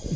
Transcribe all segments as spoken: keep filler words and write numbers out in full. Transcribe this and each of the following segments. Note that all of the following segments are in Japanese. は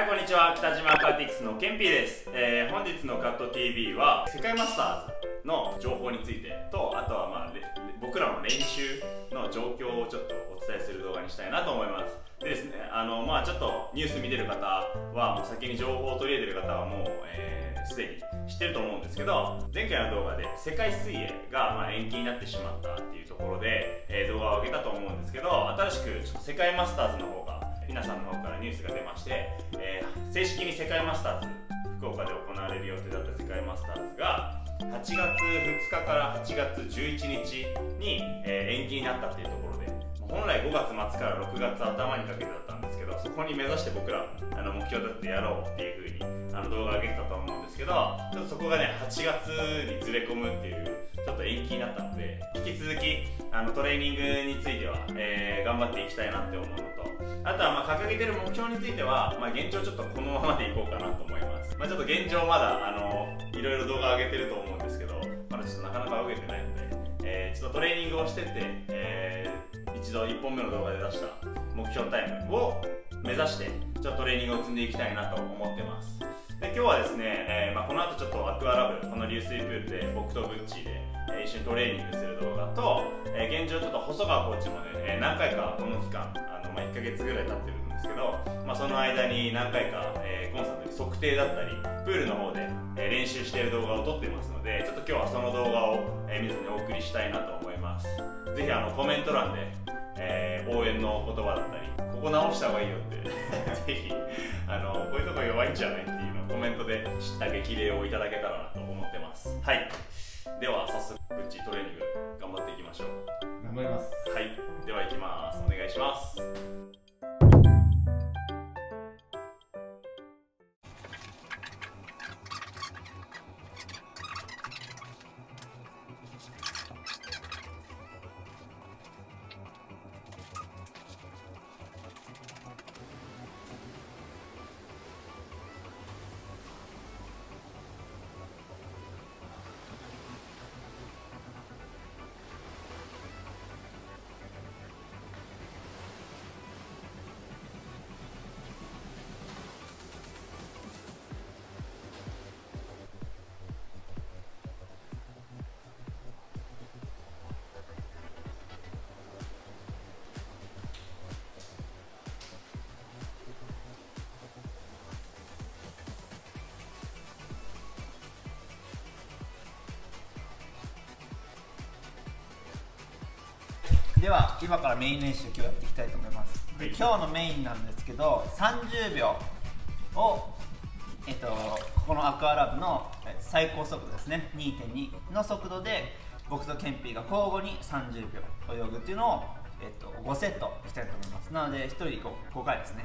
い、こんにちは。北島アクアティクスのケンピーです。えー、本日のカット ティーブイ は世界マスターズの情報についてと、あとは、まあ、僕らの練習の状況をちょっとお伝えする動画にしたいなと思います。でですね、あのまあちょっとニュース見てる方はもう先に情報を取り入れてる方はもうすで、えー、に知ってると思うんですけど、前回の動画で世界水泳がまあ延期になってしまったっていうところで、えー、動画を上げたと思うんですけど、新しくちょっと世界マスターズの方が皆さんの方からニュースが出まして、えー、正式に世界マスターズ福岡で行われる予定だった世界マスターズがはちがつふつかからはちがつじゅういちにちに、えー、延期になったっていうところで、本来ごがつまつからろくがつあたまにかけてだったんですけど、そこに目指して僕らあの目標立ててやろうっていう風にあの動画上げてたと思うんですけど、ちょっとそこがねはちがつにずれ込むっていうちょっと延期になったので、引き続きあのトレーニングについては、えー、頑張っていきたいなって思うのと、あとはまあ掲げてる目標については、まあ、現状ちょっとこのままでいこうかなと思います。まあ、ちょっと現状まだあのいろいろ動画上げてると思うんですけど、まだちょっとなかなか動けてないので、えー、ちょっとトレーニングをしてって、えー、一度いっぽんめの動画で出した目標タイムを目指してちょっとトレーニングを積んでいきたいなと思ってます。で、今日はですね、えーまあ、この後ちょっとアクアラブ、この流水プールで僕とブッチーで、えー、一緒にトレーニングする動画と、えー、現状ちょっと細川コーチもね、えー、何回かこの期間あの、まあ、いっかげつぐらい経ってるんですけど、まあ、その間に何回か、えー、コンサートに測定だったりプールの方で、えー、練習している動画を撮ってますので、ちょっと今日はその動画を、えー、皆さんにお送りしたいなと思います。ぜひあのコメント欄で、えー、応援の言葉だったり、ここ直した方がいいよってぜひあのこういうとこ弱いんじゃないっていうのをコメントで知った激励をいただけたらなと思ってます。はい、では早速ぶっちトレーニング頑張っていきましょう。頑張ります。はい、では行きます。お願いします。では今からメイン練習を今日やっていきたいと思います。で、今日のメインなんですけど、さんじゅうびょうを、えっと、このアクアラブの最高速度ですね、 にてんに の速度で僕とケンピーが交互にさんじゅうびょう泳ぐっていうのを、えっと、ごセットいきたいと思います。なのでひとり ご, ごかいですね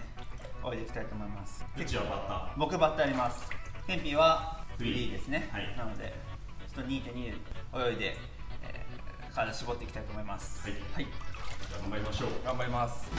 泳いでいきたいと思います。ケンピーはバッター、僕バッターやります。ケンピーはフリーですね、はい、なのでちょっと にてんに で泳いで体絞っていきたいと思います。はい、はい、頑張りましょう。頑張ります。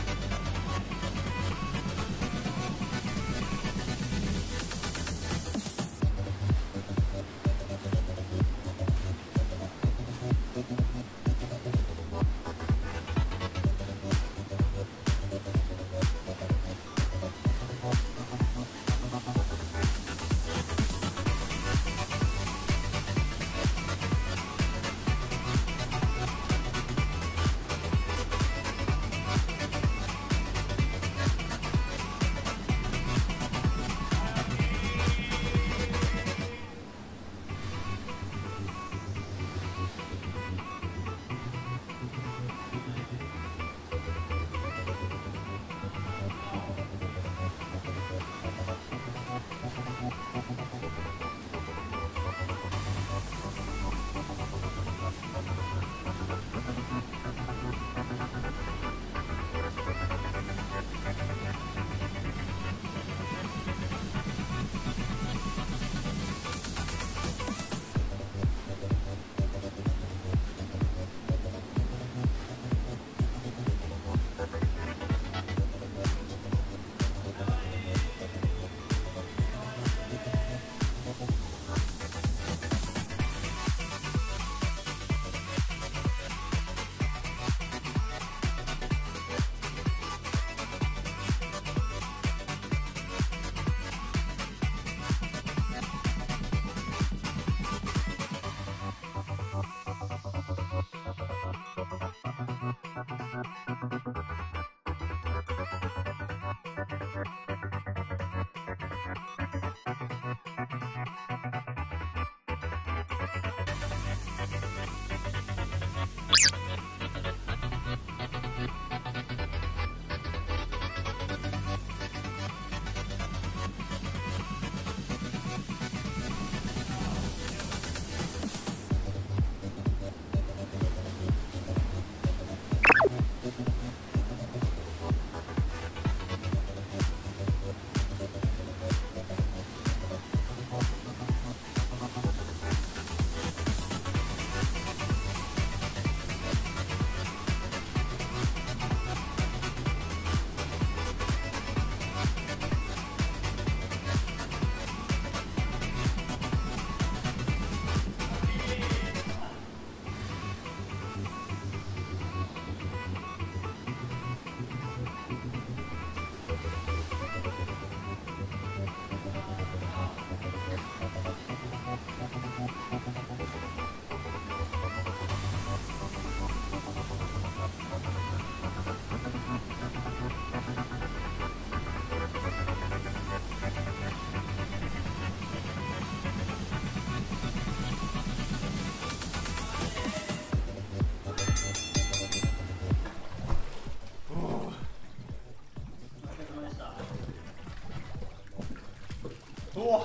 お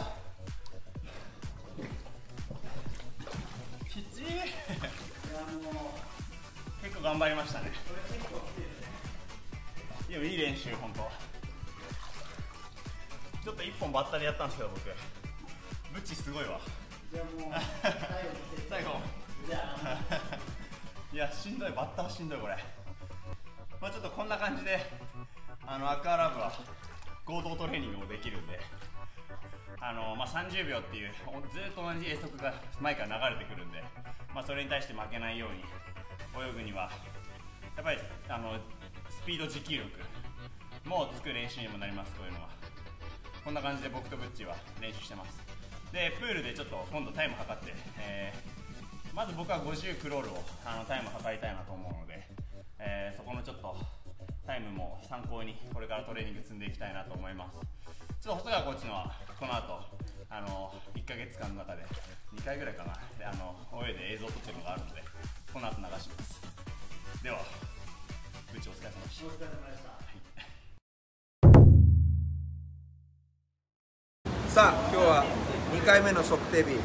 きっちり。いやもう結構頑張りましたね。これ結構きついですね。でもいい練習本当。ちょっといっぽんばったりやったんですけど僕。ブチすごいわ。じゃあもう最後。最後。じゃあ。いやしんどい、バッターしんどいこれ。まあちょっとこんな感じであのアクアラブは合同トレーニングもできるんで、あの、まあ、さんじゅうびょうっていうずっと同じ泳速が前から流れてくるんで、まあ、それに対して負けないように泳ぐにはやっぱりあのスピード持久力もつく練習にもなります。こういうのはこんな感じで僕とブッチは練習してます。でプールでちょっと今度タイム測って、えー、まず僕はごじゅうクロールをあのタイム測りたいなと思うので、えー、そこのちょっとタイムも参考にこれからトレーニング積んでいきたいなと思います。ちょっと細川コーチのはこの後あのいっかげつかんの中でにかいぐらいかなであの泳いで映像を撮ってるのがあるのでこの後流します。では部長お疲れ様でした。お疲れ様でした、はい、さあ今日はにかいめの測定日、い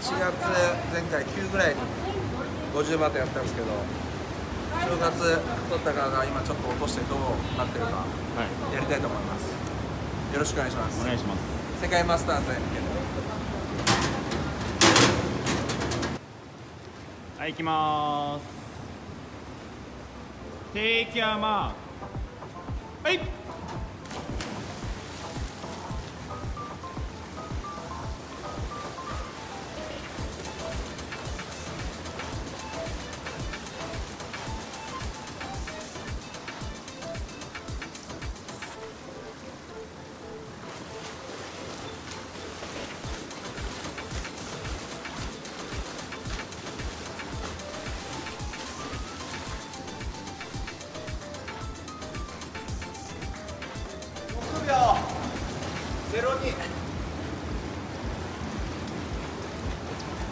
ちがつ前回きゅうぐらいにごじゅうバートやったんですけど、じゅうがつ取ったから今ちょっと落としてどうなってるかやりたいと思います。はい、よろしくお願いします。お願いします。世界マスターズへ向けて。はい、行きまーす。テイクヤマー。はい、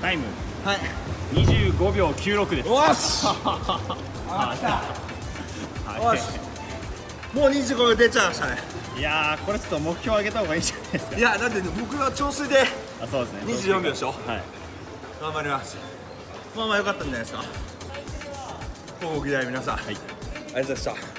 タイムはいにじゅうごびょうきゅうろくです。よしもうにじゅうごびょう出ちゃいましたね。いやーこれちょっと目標上げた方がいいじゃないですか。いやだって僕は調水でにじゅうよんびょうでしょ。はい、頑張ります。まあまあ良かったんじゃないですか。ご期待皆さん、はい、ありがとうございました。